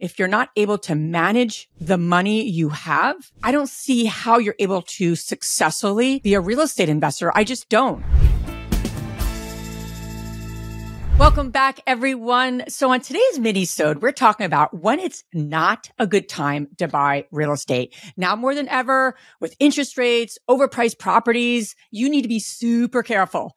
If you're not able to manage the money you have, I don't see how you're able to successfully be a real estate investor. I just don't. Welcome back, everyone. So on today's mini-sode, we're talking about when it's not a good time to buy real estate. Now more than ever, with interest rates, overpriced properties, you need to be super careful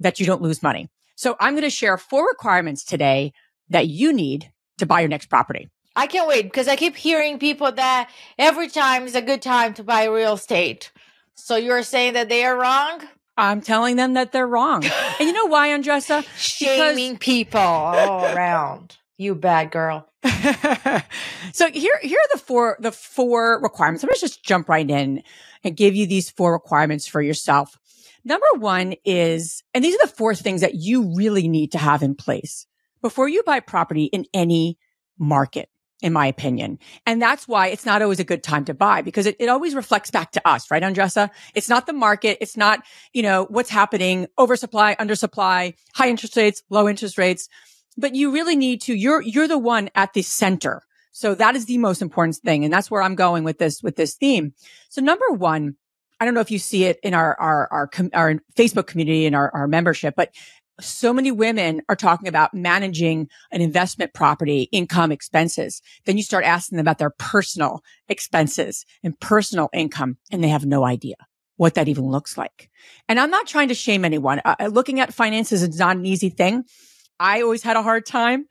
that you don't lose money. So I'm going to share 4 requirements today that you need to buy your next property. I can't wait because I keep hearing people that every time is a good time to buy real estate. So you're saying that they are wrong? I'm telling them that they're wrong. And you know why, Andressa? Shaming people all around. You bad girl. So here are the four requirements. I'm going to just jump right in and give you these 4 requirements for yourself. Number 1 is, and these are the 4 things that you really need to have in place before you buy property in any market, in my opinion. And that's why it's not always a good time to buy, because it always reflects back to us, right, Andressa? It's not the market. It's not, you know, what's happening, oversupply, undersupply, high interest rates, low interest rates. But you really need to, you're the one at the center. So that is the most important thing. And that's where I'm going with this theme. So number 1, I don't know if you see it in our Facebook community and our membership, but so many women are talking about managing an investment property, income, expenses. Then you start asking them about their personal expenses and personal income, and they have no idea what that even looks like. And I'm not trying to shame anyone. Looking at finances is not an easy thing. I always had a hard time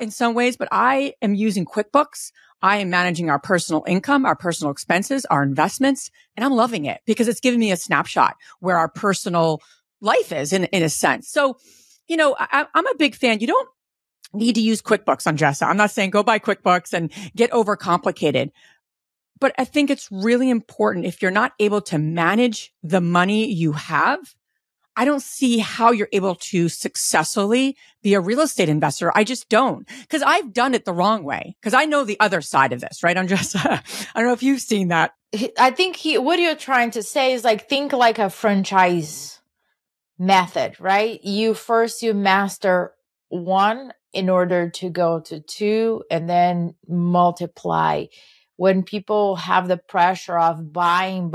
in some ways, but I am using QuickBooks. I am managing our personal income, our personal expenses, our investments, and I'm loving it because it's giving me a snapshot where our personal life is in a sense. So, you know, I'm a big fan. You don't need to use QuickBooks, Andressa. I'm not saying go buy QuickBooks and get overcomplicated, but I think it's really important if you're not able to manage the money you have. I don't see how you're able to successfully be a real estate investor. I just don't, because I've done it the wrong way, because I know the other side of this, right, Andressa? I don't know if you've seen that. I think what you're trying to say is like, think like a franchise method, right? You master 1 in order to go to 2 and then multiply. When people have the pressure of buying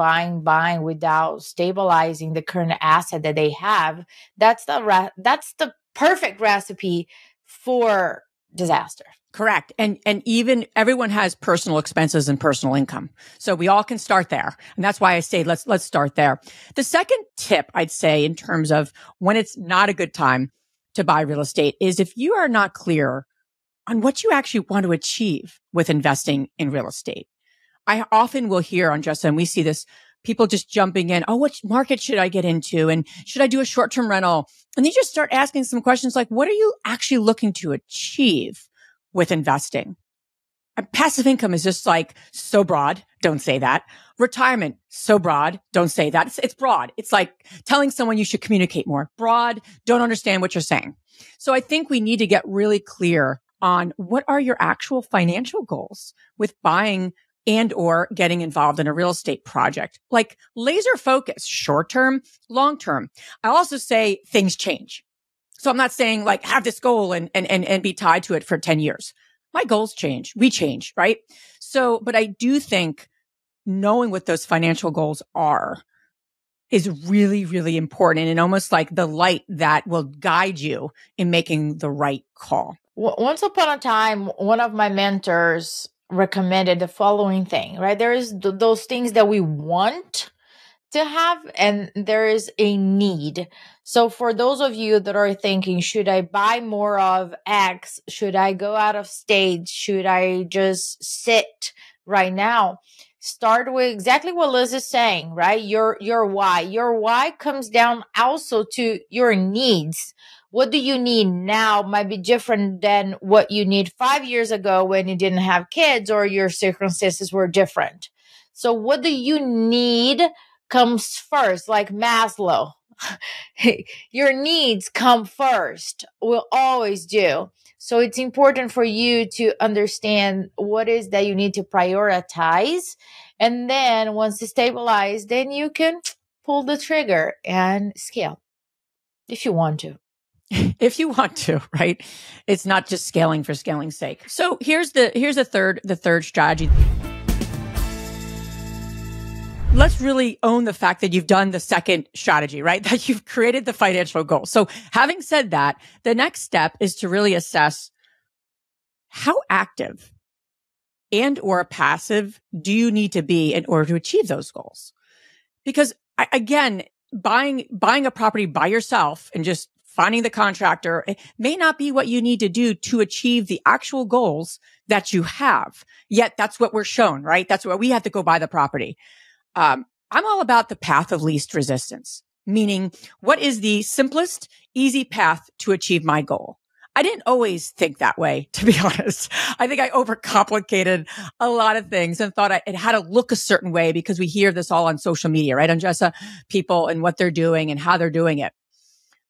without stabilizing the current asset that they have, that's the perfect recipe for disaster. Correct. And even everyone has personal expenses and personal income. So we all can start there. And that's why I say, let's start there. The second tip I'd say in terms of when it's not a good time to buy real estate is if you are not clear on what you actually want to achieve with investing in real estate. I often will hear on Justin, and we see this, people just jumping in. Oh, what market should I get into? And should I do a short-term rental? And they just start asking some questions like, what are you actually looking to achieve with investing? And passive income is just like so broad. Don't say that. Retirement, so broad. Don't say that. It's broad. It's like telling someone you should communicate more. Broad. Don't understand what you're saying. So I think we need to get really clear on what are your actual financial goals with buying and or getting involved in a real estate project, like laser focus, short-term, long-term. I also say things change. So I'm not saying like have this goal and be tied to it for 10 years. My goals change. We change, right? So, but I do think knowing what those financial goals are is really, really important and almost like the light that will guide you in making the right call. Once upon a time, one of my mentors recommended the following thing, right? There is those things that we want to have, and there is a need. So for those of you that are thinking, should I buy more of X? Should I go out of state? Should I just sit right now? Start with exactly what Liz is saying, right? Your why. Your why comes down also to your needs. What do you need now might be different than what you need 5 years ago when you didn't have kids or your circumstances were different. So what do you need comes first, like Maslow. Your needs come first, will always do. So it's important for you to understand what is that you need to prioritize. And then once it's stabilized, then you can pull the trigger and scale if you want to. if you want to, right? It's not just scaling for scaling's sake. So here's the third strategy. Let's really own the fact that you've done the second strategy, right? That you've created the financial goal. So having said that, the next step is to really assess how active and or passive do you need to be in order to achieve those goals? Because again, buying a property by yourself and just finding the contractor, it may not be what you need to do to achieve the actual goals that you have. Yet that's what we're shown, right? That's why we have to go buy the property. I'm all about the path of least resistance, meaning what is the simplest, easy path to achieve my goal? I didn't always think that way, to be honest. I think I overcomplicated a lot of things and thought it had to look a certain way because we hear this all on social media, right, Andressa? People and what they're doing and how they're doing it.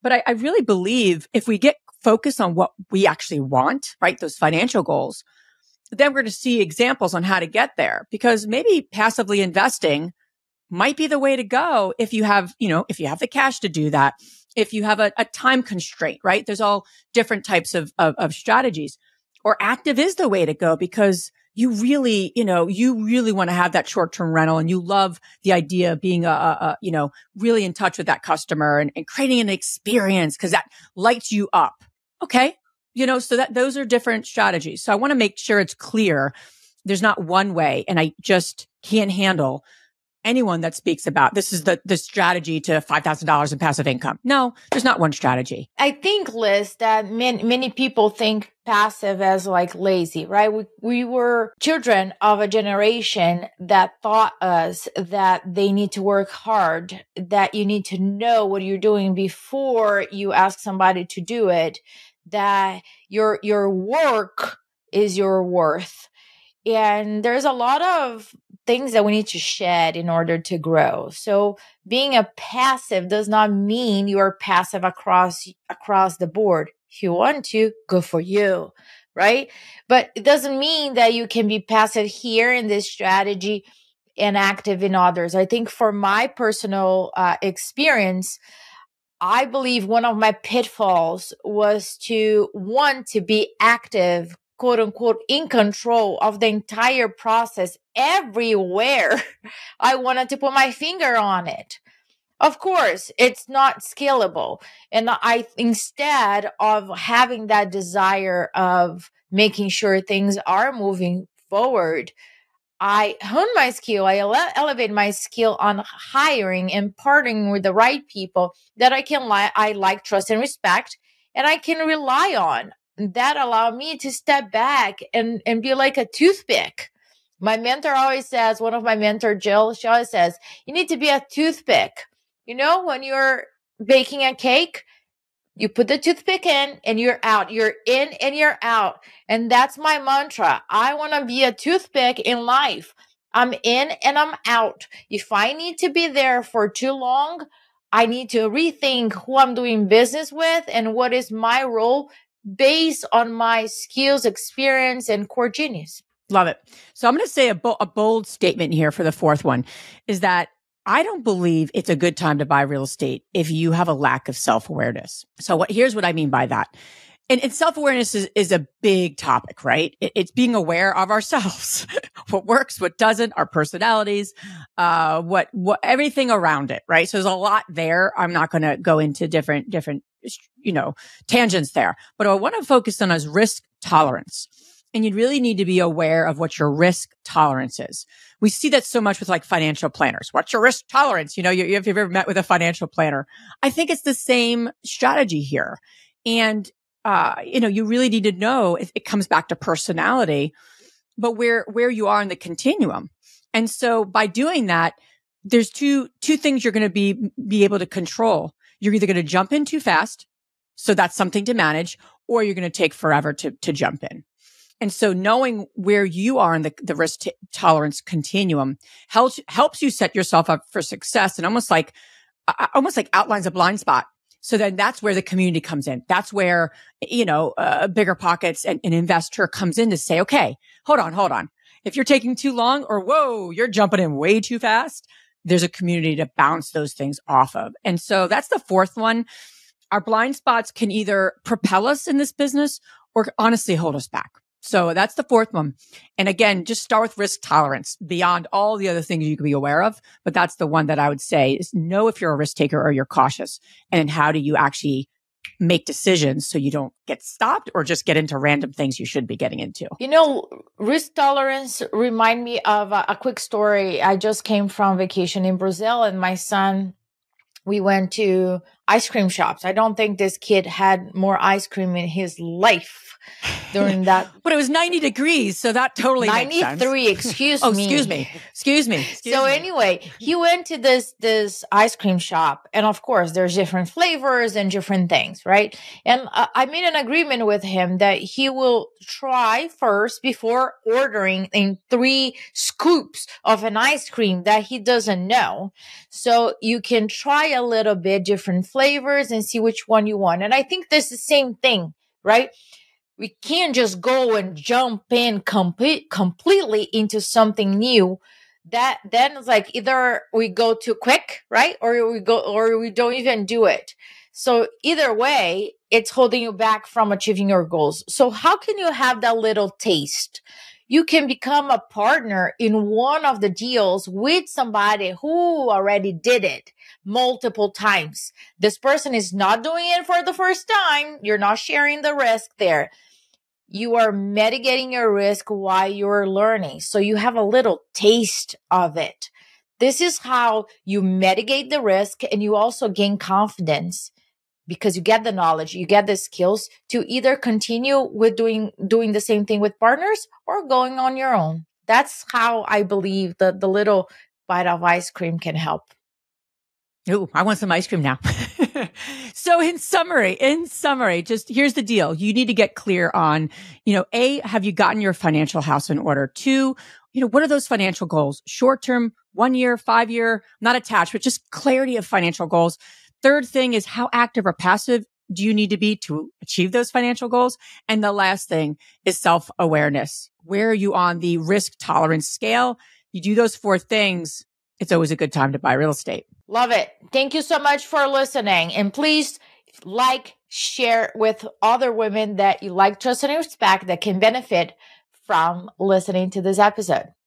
But I really believe if we get focused on what we actually want, right, those financial goals, then we're going to see examples on how to get there, because maybe passively investing might be the way to go if you have, if you have the cash to do that, if you have a time constraint, right? There's all different types of strategies. Or active is the way to go because you really want to have that short-term rental and you love the idea of being a really in touch with that customer and creating an experience because that lights you up. Okay. So that those are different strategies. So I want to make sure it's clear. There's not one way. And I just can't handle anyone that speaks about this is the strategy to $5,000 in passive income. No, there's not one strategy. I think, Liz, that many people think passive as like lazy, right? We were children of a generation that taught us that they need to work hard, that you need to know what you're doing before you ask somebody to do it, that your work is your worth. And there's a lot of things that we need to shed in order to grow. So being a passive does not mean you are passive across the board. If you want to, good for you, right? But it doesn't mean that you can be passive here in this strategy and active in others. I think for my personal experience, I believe one of my pitfalls was to want to be active, quote unquote, in control of the entire process everywhere. I wanted to put my finger on it. Of course, it's not scalable. And instead of having that desire of making sure things are moving forward, I hone my skill. I elevate my skill on hiring and partnering with the right people that I like, trust, and respect, and I can rely on. That allowed me to step back and be like a toothpick. My mentor always says, one of my mentor, Jill, she always says, you need to be a toothpick. When you're baking a cake, you put the toothpick in and you're out. You're in and you're out. And that's my mantra. I want to be a toothpick in life. I'm in and I'm out. If I need to be there for too long, I need to rethink who I'm doing business with and what is my role based on my skills, experience, and core genius. Love it. So I'm going to say a bold statement here for the fourth one is that I don't believe it's a good time to buy real estate if you have a lack of self-awareness. So here's what I mean by that. And self-awareness is a big topic, right? It's being aware of ourselves, what works, what doesn't, our personalities, what everything around it, right? So there's a lot there. I'm not going to go into different tangents there. But what I want to focus on is risk tolerance. And you really need to be aware of what your risk tolerance is. We see that so much with like financial planners. What's your risk tolerance? If you've ever met with a financial planner, I think it's the same strategy here. And, you really need to know if it comes back to personality, but where you are in the continuum. And so by doing that, there's two things you're going to be able to control. You're either going to jump in too fast, so that's something to manage, or you're going to take forever to jump in. And so knowing where you are in the risk tolerance continuum helps you set yourself up for success and almost like outlines a blind spot. So then that's where the community comes in. That's where, BiggerPockets and an investor comes in to say, okay, hold on. If you're taking too long or whoa, you're jumping in way too fast, there's a community to bounce those things off of. And so that's the fourth one. Our blind spots can either propel us in this business or honestly hold us back. So that's the fourth one. And again, just start with risk tolerance beyond all the other things you could be aware of. But that's the one that I would say is know if you're a risk taker or you're cautious. And how do you actually make decisions so you don't get stopped or just get into random things you should be getting into? You know, risk tolerance remind me of a quick story. I just came from vacation in Brazil and my son, we went to ice cream shops. I don't think this kid had more ice cream in his life during that. But it was 90 degrees, so that totally 93, makes sense. Excuse me. Anyway, he went to this ice cream shop, and of course, there's different flavors and different things, right? And I made an agreement with him that he will try first before ordering in 3 scoops of an ice cream that he doesn't know. So you can try a little bit different flavors and see which one you want. And I think that's the same thing, right? We can't just go and jump in completely into something new. That then it's like either we go too quick, right? Or we don't even do it. So either way, it's holding you back from achieving your goals. So how can you have that little taste? You can become a partner in one of the deals with somebody who already did it multiple times. This person is not doing it for the first time. You're not sharing the risk there. You are mitigating your risk while you're learning. So you have a little taste of it. This is how you mitigate the risk and you also gain confidence. Because you get the knowledge, you get the skills to either continue with doing the same thing with partners or going on your own. That's how I believe that the little bite of ice cream can help. Ooh, I want some ice cream now. So in summary, just here's the deal. You need to get clear on, A, have you gotten your financial house in order? 2, what are those financial goals? Short-term, 1 year, 5 year, not attached, but just clarity of financial goals. Third thing is how active or passive do you need to be to achieve those financial goals? And the last thing is self-awareness. Where are you on the risk tolerance scale? You do those 4 things, it's always a good time to buy real estate. Love it. Thank you so much for listening. And please share with other women that you like, trust, and respect that can benefit from listening to this episode.